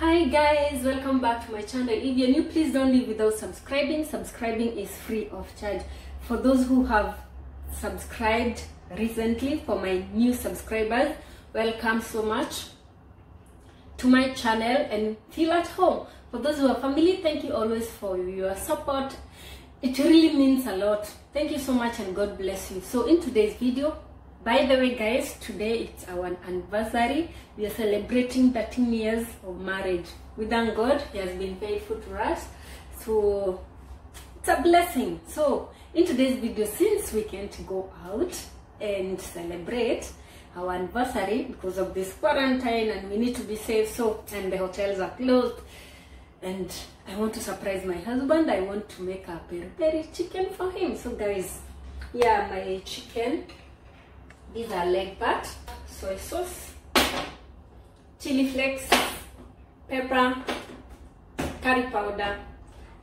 Hi guys, welcome back to my channel. If you're new, please don't leave without subscribing is free of charge. For those who have subscribed recently, for my new subscribers, welcome so much to my channel and feel at home. For those who are family, thank you always for your support. It really means a lot. Thank you so much and God bless you. So in today's video, by the way guys, today it's our anniversary. We are celebrating 13 years of marriage. We thank God, He has been faithful to us. So it's a blessing. So in today's video, since we can't go out and celebrate our anniversary because of this quarantine and we need to be safe, so and the hotels are closed, and I want to surprise my husband. I want to make a peri peri chicken for him. So guys, yeah, my chicken. These are leg part, soy sauce, chili flakes, pepper, curry powder,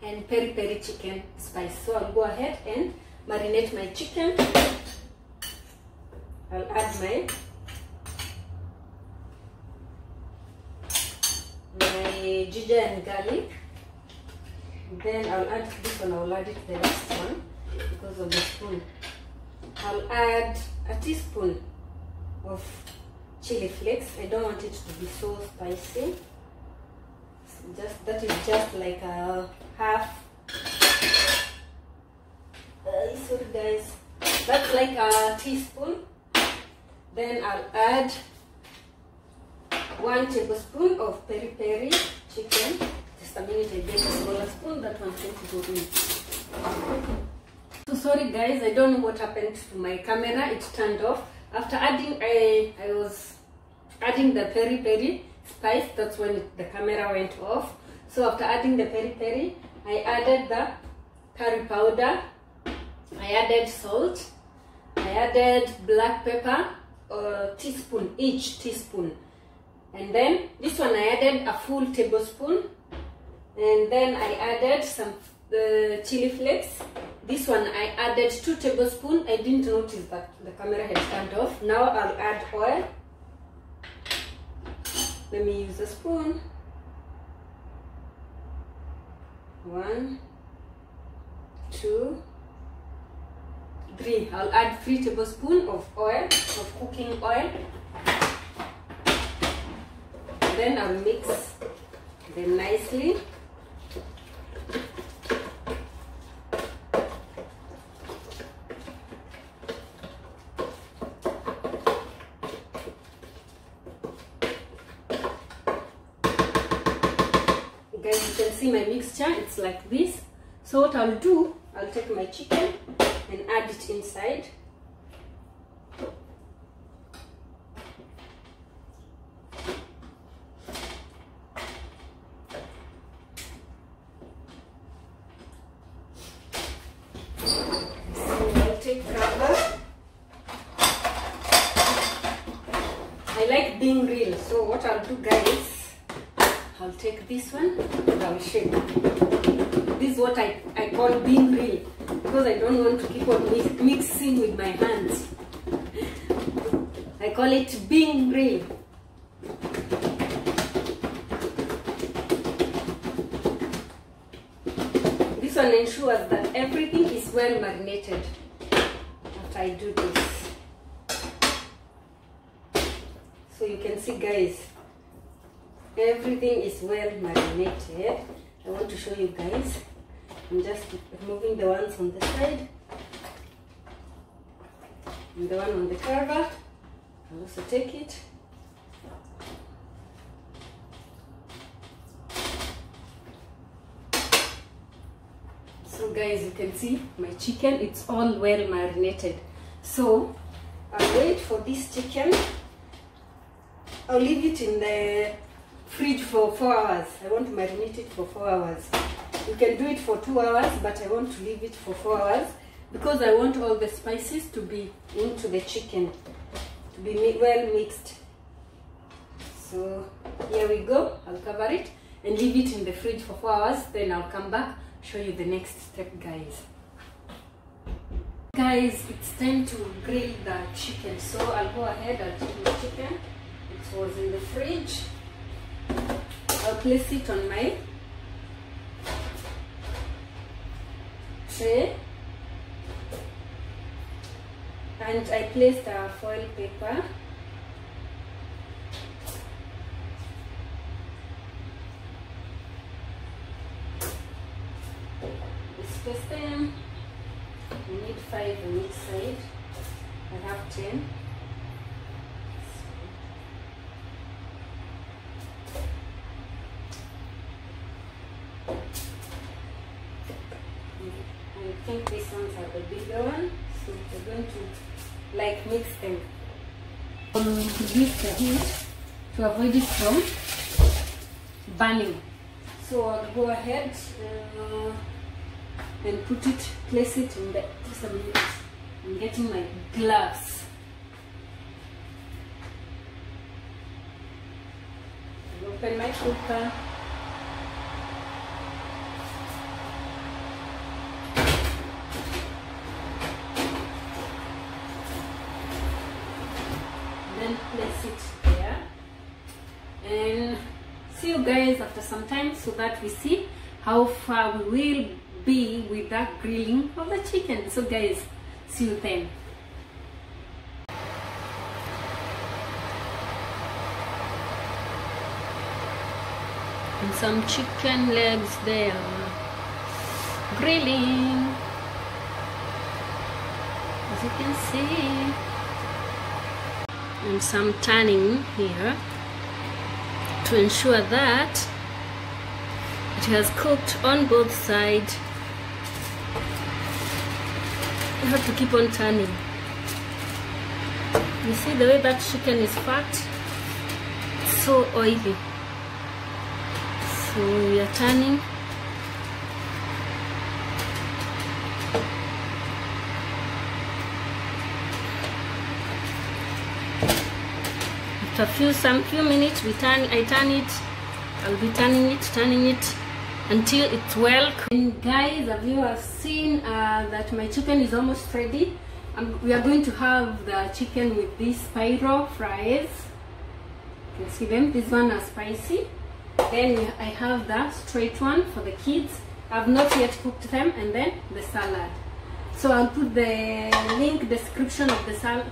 and peri peri chicken spice. So I'll go ahead and marinate my chicken. I'll add my ginger and garlic. Then I'll add this one. I'll add it the last one because of the spoon. I'll add a teaspoon of chili flakes. I don't want it to be so spicy. So that is just like a half. Sorry guys, that's like a teaspoon. Then I'll add 1 tablespoon of peri peri chicken. Just a minute, I get a smaller spoon. That one's going to go in. So sorry guys, I don't know what happened to my camera. It turned off after adding. I was adding the peri peri spice. That's when the camera went off. So after adding the peri peri, I added the curry powder. I added salt. I added black pepper, a teaspoon each teaspoon, and then this one I added a full tablespoon, and then I added some chili flakes. This one I added 2 tablespoons. I didn't notice that the camera had turned off. Now I'll add oil. Let me use a spoon. 1, 2, 3. I'll add 3 tablespoons of oil, of cooking oil. Then I'll mix them nicely. Guys, you can see my mixture, it's like this. So what I'll do, I'll take my chicken and add it inside. So I'll take rubber. I like being real, so what I'll do guys, I'll take this one and I'll shake. This is what I call being real, because I don't want to keep on mixing with my hands. I call it being real. This one ensures that everything is well marinated after I do this. So you can see guys, everything is well marinated. I want to show you guys. I'm just removing the ones on the side and the one on the cover. I'll also take it. So guys, you can see my chicken, it's all well marinated. So I'll wait for this chicken. I'll leave it in the fridge for 4 hours. I want to marinate it for 4 hours. You can do it for 2 hours, but I want to leave it for 4 hours because I want all the spices to be into the chicken, to be well mixed. So here we go. I'll cover it and leave it in the fridge for 4 hours. Then I'll come back, show you the next step guys. Guys, it's time to grill the chicken. So I'll go ahead and take the chicken. It was in the fridge. I'll place it on my tray and I place the foil paper. Place them. We need 5 on each side. I have 10. I think these ones are the bigger one, so we're going to like mix them. Reduce the heat to avoid it from burning. So I'll go ahead and put it, place it in the, just a minute, I'm getting my gloves. I'll open my cooker. Then place it there. And see you guys after some time so that we see how far we will be with that grilling of the chicken. So guys, see you then. And some chicken legs there, grilling, as you can see, and some turning here to ensure that it has cooked on both sides. You have to keep on turning. You see the way that chicken is packed, so oily. So we are turning. After a few minutes, I turn it. I'll be turning it until it's well cooked. And guys, have you seen that my chicken is almost ready? We are going to have the chicken with these spiral fries. You can see them. These ones are spicy. Then I have the straight one for the kids. I've not yet cooked them, and then the salad. So I'll put the link description of the salad.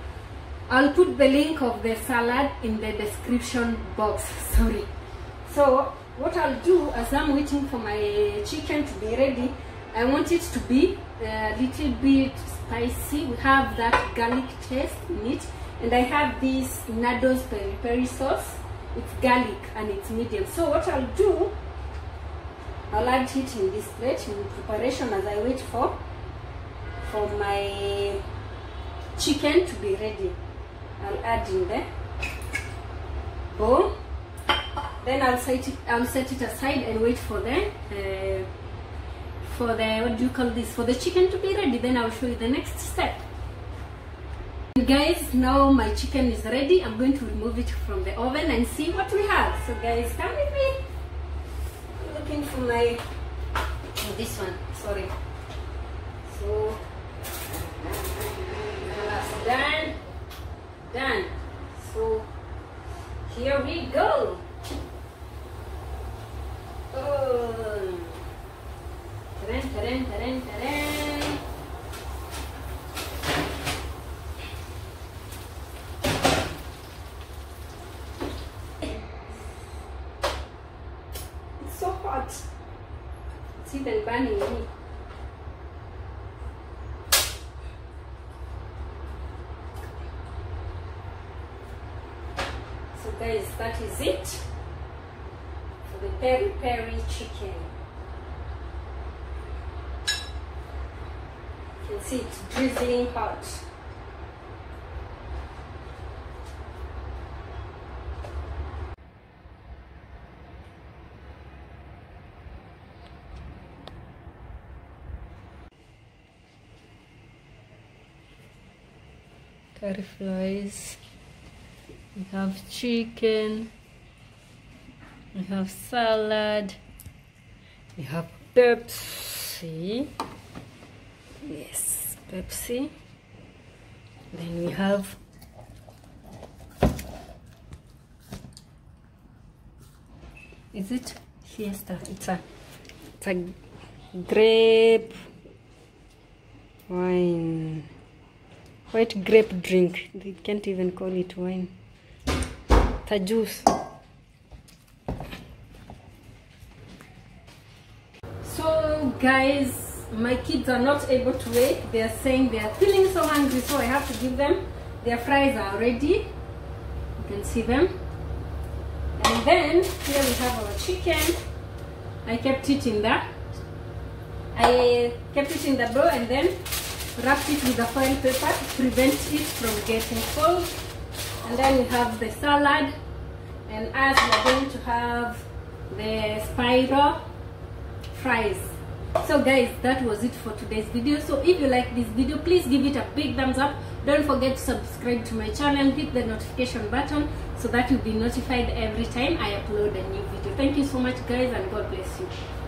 I'll put the link of the salad in the description box. Sorry. So what I'll do as I'm waiting for my chicken to be ready, I want it to be a little bit spicy. We have that garlic taste in it, and I have this Nado's Peri Peri sauce. It's garlic and it's medium. So what I'll do, I'll add it in this plate in preparation as I wait for my chicken to be ready. I'll add in the bowl. Then I'll set it aside and wait for the chicken to be ready. Then I'll show you the next step. And guys, now my chicken is ready. I'm going to remove it from the oven and see what we have. So guys, come with me. I'm looking for my this one. Sorry. So that's done. Done. So here we go. Oh, ta-da. It's so hot. It's even burning me. So guys, that is it. The Peri Peri chicken. You can see it's drizzling hot. Curry fries. We have chicken. We have salad, we have Pepsi, yes, Pepsi, then we have is it Fiesta. It's a grape wine. White grape drink. They can't even call it wine. It's a juice. So guys, my kids are not able to wait. They are saying they are feeling so hungry, so I have to give them. Their fries are ready. You can see them. And then here we have our chicken. I kept it in the bowl and then wrapped it with the foil paper to prevent it from getting cold. And then we have the salad, and as we're going to have the spiral fries. So guys, that was it for today's video. So if you like this video, please give it a big thumbs up. Don't forget to subscribe to my channel, hit the notification button so that you'll be notified every time I upload a new video. Thank you so much guys, and God bless you.